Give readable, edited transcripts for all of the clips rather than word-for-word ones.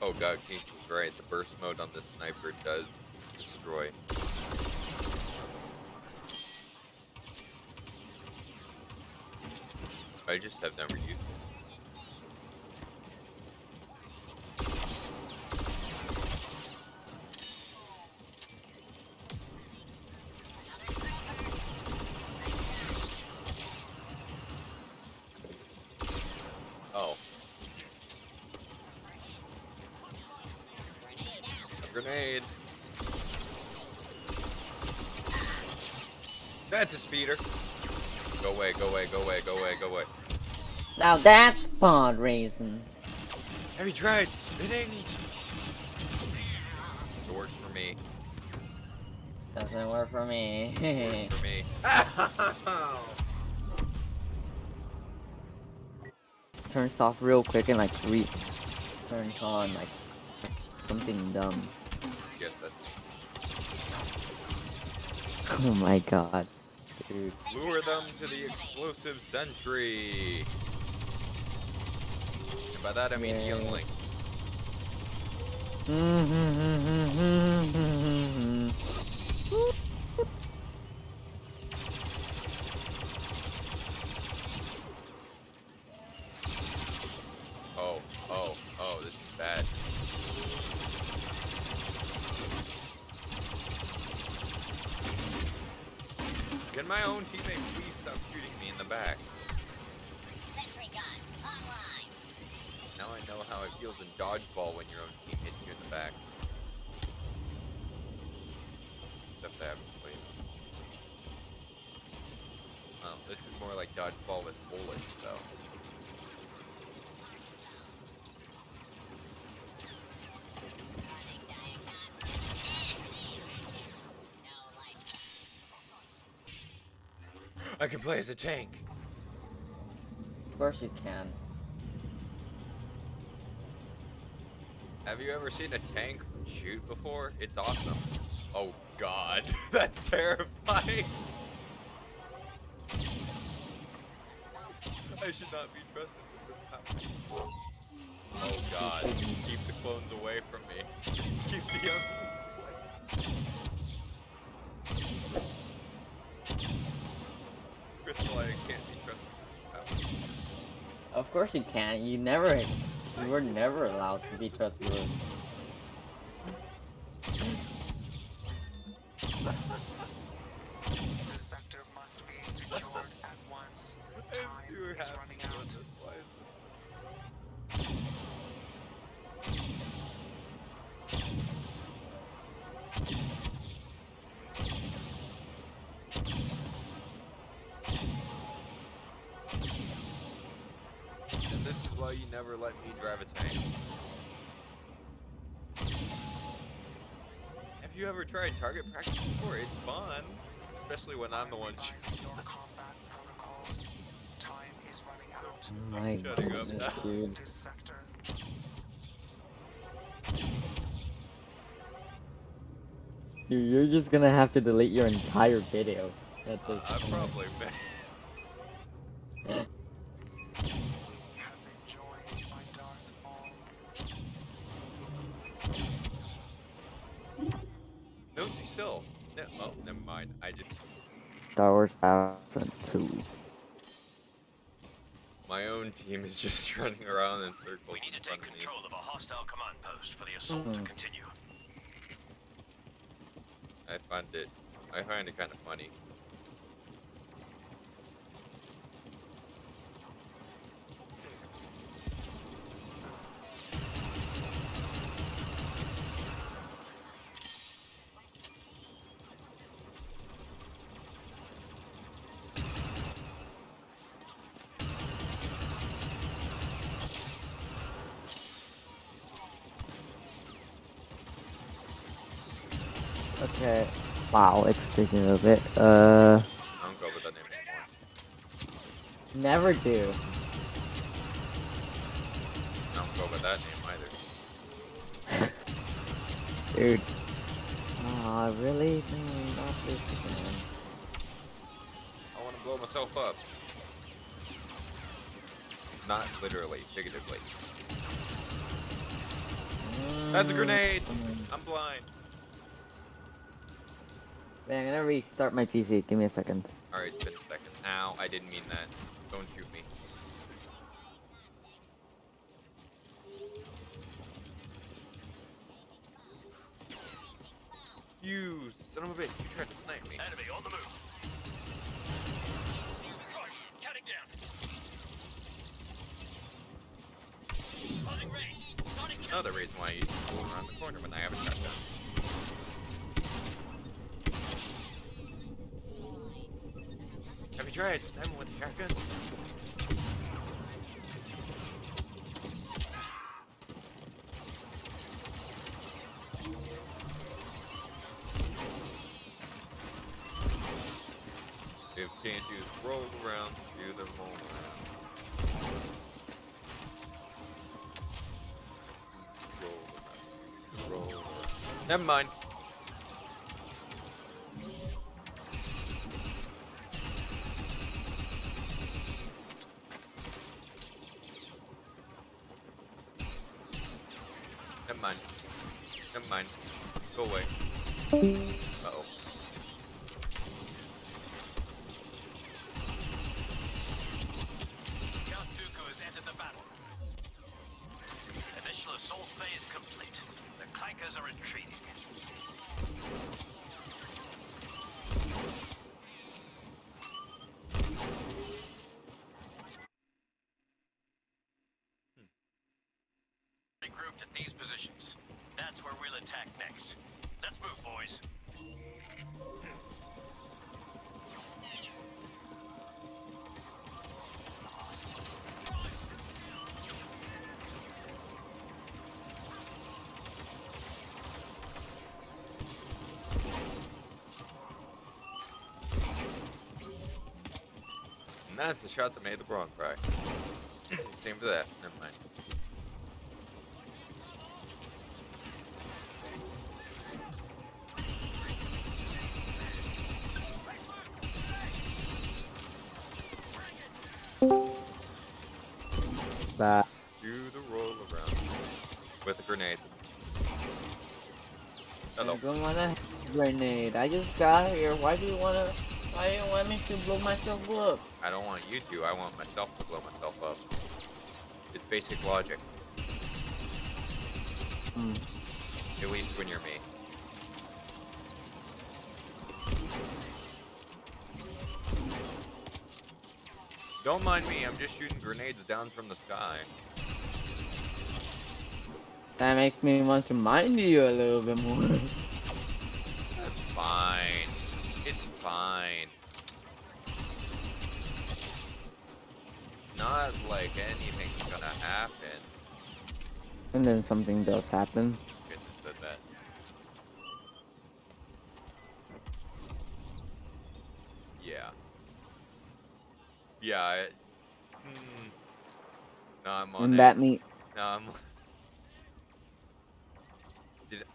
Oh god, King was right. The burst mode on this sniper does destroy. I just have never used it. Grenade. That's a speeder. Go away, go away, go away, go away, go away. Now that's pod racing. Have you tried spinning? It works for me. Doesn't work for me. It works for me. Turns off real quick and like turns on like something dumb. Yes, that's... Oh my god, dude. Lure them to the explosive sentry. And by that I mean youngling. Oh, this is bad. Can my own teammate please stop shooting me in the back? Sentry gun online. Now I know how it feels in dodgeball when your own team hits you in the back. Except that wait. Well, this is more like dodgeball with bullets though. I can play as a tank. Of course you can. Have you ever seen a tank shoot before? It's awesome. Oh god, that's terrifying. I should not be trusted with this power. Oh god, keep the clones away from me. Keep the others away. Crystal, I can't be trusted. Of course you can't. You were never allowed to be trusted. The sector must be secured at once. Time is running out. Well, you never let me drive a tank. Have you ever tried target practice before? It's fun, especially when I'm the one shooting. Your combat protocols. Time is running out. I'm shutting up now. This sector. Dude, you're just gonna have to delete your entire video. That's I probably may. Still. No, oh, never mind. I did. Star Wars Battlefront 2. My own team is just running around in circles. We need to take control of a hostile command post for the assault to continue. I find it kind of funny. Okay. Wow, it's thinking of it. I don't go with that name anymore. Never do. I don't go with that name either. Dude. Aw, really? Not this again. I wanna blow myself up. Not literally, figuratively. That's a grenade. I'm blind. Man, I'm gonna restart my PC. Give me a second. Alright, it's been a second. Ow, I didn't mean that. Don't shoot me. You son of a bitch, you tried to snipe me. Enemy on the move. Right, counting down. Running range. Running down. Another reason why you go around the corner when I have a shotgun. Have you tried sniping with a shotgun? If can't use roll around, do the roll around. Roll around. Roll around. Never mind. Never mind. Never mind. Go away. Uh-oh. Count Dooku has entered the battle. Initial assault phase complete. The Clankers are retreating. Grouped at these positions. That's where we'll attack next. Let's move, boys. And that's the shot that made the Bron cry. Same for that. Never mind. That. Do the roll around with a grenade. Hello. I don't want a grenade. I just got here. Why do you want to? Why do you want me to blow myself up? I don't want you to. I want myself to blow myself up. It's basic logic. At least when you're me. Don't mind me, I'm just shooting grenades down from the sky. That makes me want to mind you a little bit more. That's fine. It's fine. Not like anything's gonna happen. And then something does happen. Goodness, did that. Yeah. Yeah, no, I'm on and that me. No,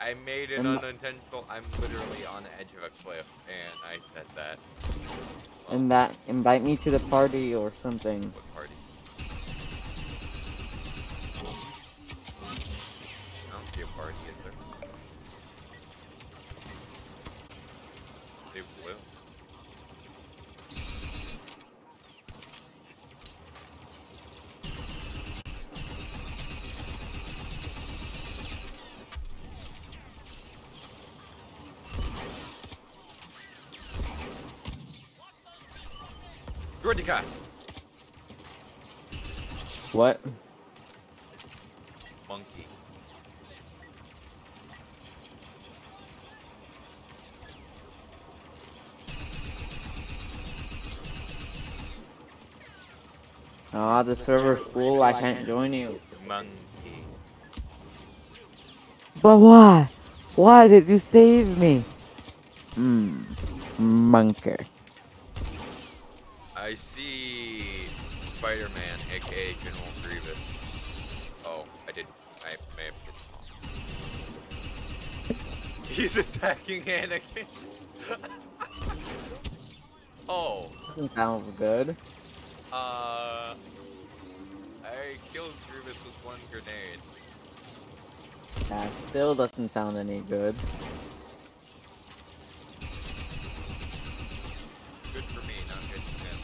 I made it unintentional. I'm literally on the edge of a cliff, and I said that. Well, and that invite me to the party or something. What party? I don't see a party either. They will. What? Monkey. Ah, oh, the server's full. I can't join you. Monkey. But why? Why did you save me? Monkey. I see Spider-Man, aka General Grievous. Oh, I did. I may have hit him off. He's attacking Anakin. Oh. Doesn't sound good. I killed Grievous with one grenade. That still doesn't sound any good. Good for me, not good for him.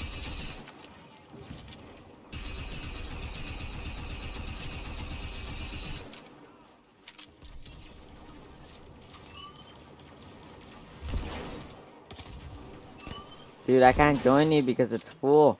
Dude, I can't join you because it's full.